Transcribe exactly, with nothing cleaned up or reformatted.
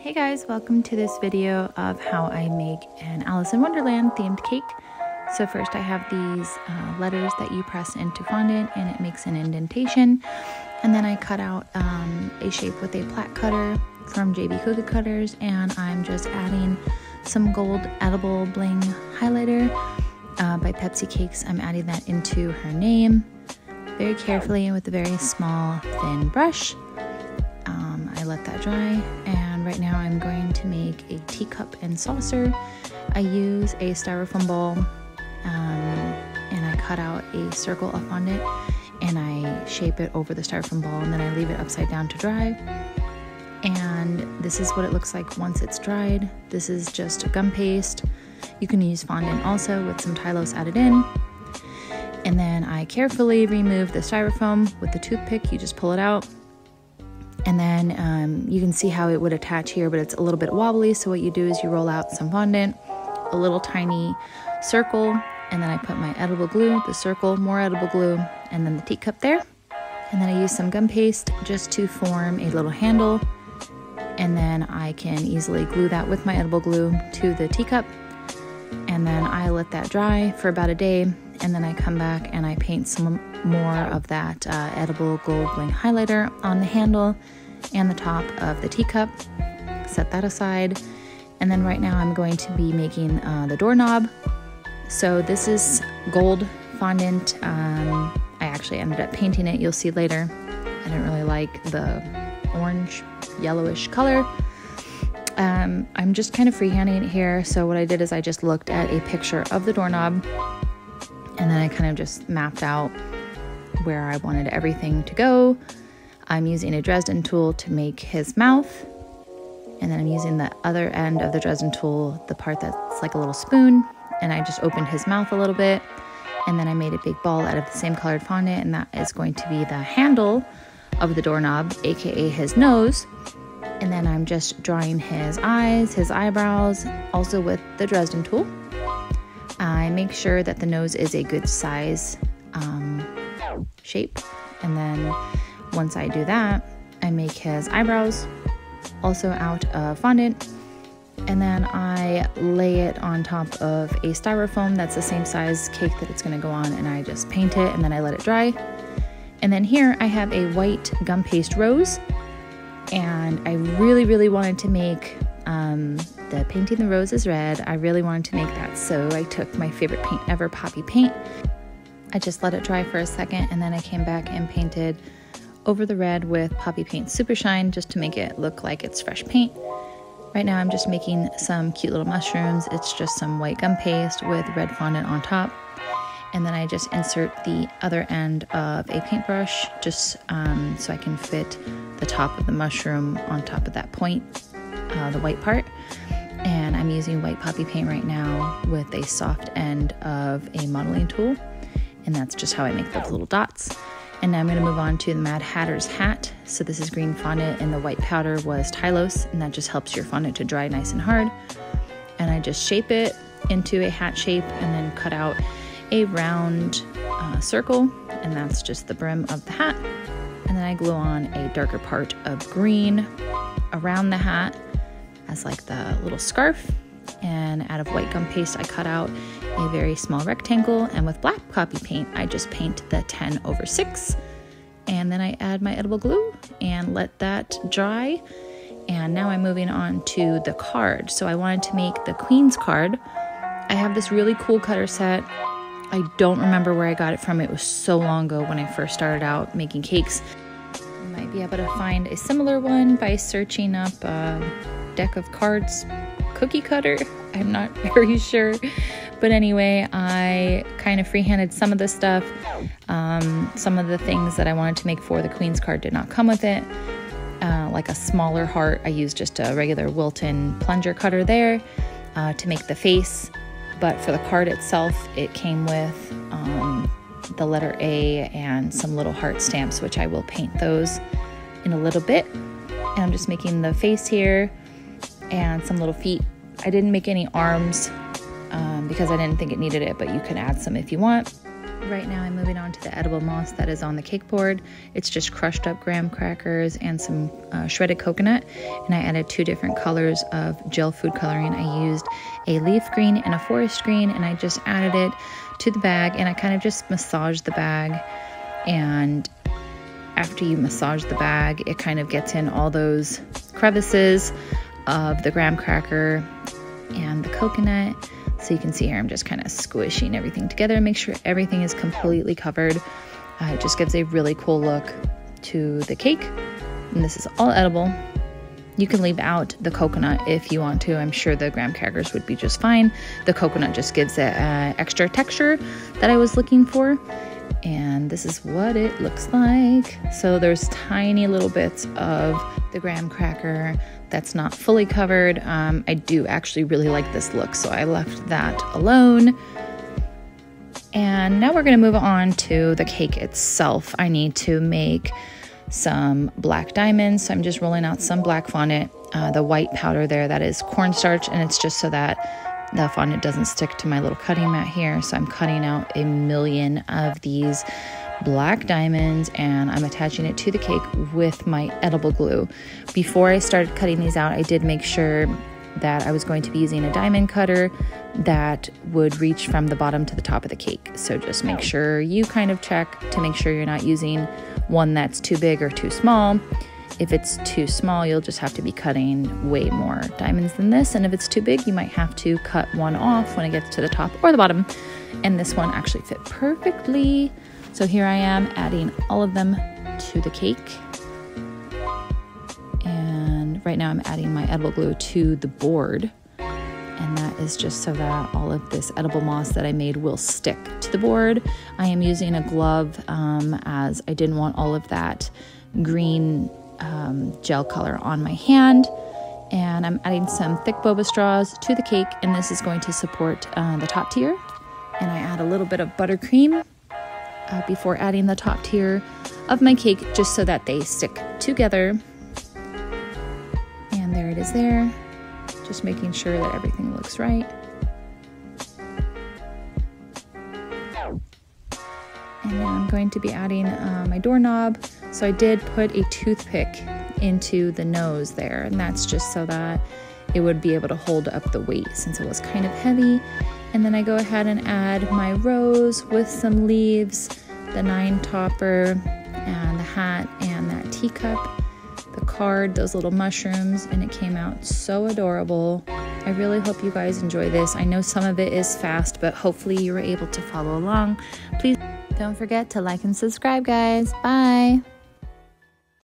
Hey guys, welcome to this video of how I make an Alice in Wonderland themed cake. So first I have these uh, letters that you press into fondant and it makes an indentation. And then I cut out um, a shape with a plat cutter from J B Cookie Cutters, and I'm just adding some gold edible bling highlighter uh, by Pepsy Cakes. I'm adding that into her name very carefully and with a very small thin brush. Um, I let that dry, and right now I'm going to make a teacup and saucer. I use a styrofoam bowl um, and I cut out a circle of fondant and I shape it over the styrofoam bowl, and then I leave it upside down to dry. And this is what it looks like once it's dried. This is just gum paste. You can use fondant also with some Tylose added in. And then I carefully remove the styrofoam with the toothpick. You just pull it out. And then um, you can see how it would attach here, but it's a little bit wobbly. So what you do is you roll out some fondant, a little tiny circle, and then I put my edible glue, the circle, more edible glue, and then the teacup there. And then I use some gum paste just to form a little handle. And then I can easily glue that with my edible glue to the teacup. And then I let that dry for about a day. And then I come back and I paint some more of that uh, edible gold bling highlighter on the handle and the top of the teacup. Set that aside. And then right now I'm going to be making uh, the doorknob. So this is gold fondant. Um, I actually ended up painting it. You'll see later. I didn't really like the orange, yellowish color. Um, I'm just kind of freehanding it here. So what I did is I just looked at a picture of the doorknob, and then I kind of just mapped out where I wanted everything to go. I'm using a Dresden tool to make his mouth. And then I'm using the other end of the Dresden tool, the part that's like a little spoon. And I just opened his mouth a little bit. And then I made a big ball out of the same colored fondant, and that is going to be the handle of the doorknob, aka his nose. And then I'm just drawing his eyes, his eyebrows, also with the Dresden tool. I make sure that the nose is a good size um, shape. And then once I do that, I make his eyebrows also out of fondant. And then I lay it on top of a styrofoam that's the same size cake that it's going to go on, and I just paint it and then I let it dry. And then here I have a white gum paste rose, and I really really wanted to make um, the painting the rose is red. I really wanted to make that, so I took my favorite paint ever, Poppy Paint. I just let it dry for a second, and then I came back and painted over the red with Poppy Paint Super Shine just to make it look like it's fresh paint. Right now I'm just making some cute little mushrooms. It's just some white gum paste with red fondant on top. And then I just insert the other end of a paintbrush just um, so I can fit the top of the mushroom on top of that point, uh, the white part. And I'm using white Poppy Paint right now with a soft end of a modeling tool. And that's just how I make those little dots. And now I'm going to move on to the Mad Hatter's hat. So this is green fondant, and the white powder was Tylose, and that just helps your fondant to dry nice and hard. And I just shape it into a hat shape and then cut out a round uh, circle, and that's just the brim of the hat. And then I glue on a darker part of green around the hat as like the little scarf. And out of white gum paste I cut out a very small rectangle, and with black Poppy Paint I just paint the ten over six, and then I add my edible glue and let that dry. And now I'm moving on to the card. So I wanted to make the Queen's card. I have this really cool cutter set. I don't remember where I got it from. It was so long ago when I first started out making cakes. You might be able to find a similar one by searching up a deck of cards cookie cutter. I'm not very sure, but anyway, I kind of freehanded some of the stuff. Um, some of the things that I wanted to make for the Queen's card did not come with it, uh, like a smaller heart. I used just a regular Wilton plunger cutter there uh, to make the face, but for the card itself it came with um, the letter A and some little heart stamps, which I will paint those in a little bit. And I'm just making the face here and some little feet. I didn't make any arms um, because I didn't think it needed it, but you can add some if you want. Right now I'm moving on to the edible moss that is on the cake board. It's just crushed up graham crackers and some uh, shredded coconut, and I added two different colors of gel food coloring. I used a leaf green and a forest green, and I just added it to the bag, and I kind of just massaged the bag, and after you massage the bag it kind of gets in all those crevices of the graham cracker and the coconut. So you can see here I'm just kind of squishing everything together and make sure everything is completely covered. Uh, it just gives a really cool look to the cake, and this is all edible. You can leave out the coconut if you want to. I'm sure the graham crackers would be just fine. The coconut just gives it uh, extra texture that I was looking for. And this is what it looks like. So there's tiny little bits of the graham cracker that's not fully covered. Um, I do actually really like this look, so I left that alone. And now we're gonna move on to the cake itself. I need to make some black diamonds, so I'm just rolling out some black fondant. Uh, the white powder there, that is cornstarch, and it's just so that the fondant doesn't stick to my little cutting mat here. So I'm cutting out a million of these black diamonds, and I'm attaching it to the cake with my edible glue. Before I started cutting these out, I did make sure that I was going to be using a diamond cutter that would reach from the bottom to the top of the cake. So just make sure you kind of check to make sure you're not using one that's too big or too small. If it's too small, you'll just have to be cutting way more diamonds than this. And if it's too big, you might have to cut one off when it gets to the top or the bottom. And this one actually fit perfectly. So here I am adding all of them to the cake. And right now I'm adding my edible glue to the board. And that is just so that all of this edible moss that I made will stick to the board. I am using a glove um, as I didn't want all of that green Um, gel color on my hand, and I'm adding some thick boba straws to the cake, and this is going to support uh, the top tier. And I add a little bit of buttercream uh, before adding the top tier of my cake, just so that they stick together. And there it is there, just making sure that everything looks right. And now I'm going to be adding uh, my doorknob. So I did put a toothpick into the nose there, and that's just so that it would be able to hold up the weight since it was kind of heavy. And then I go ahead and add my rose with some leaves, the nine topper, and the hat, and that teacup, the card, those little mushrooms, and it came out so adorable. I really hope you guys enjoy this. I know some of it is fast, but hopefully you were able to follow along. Please don't forget to like and subscribe, guys. Bye.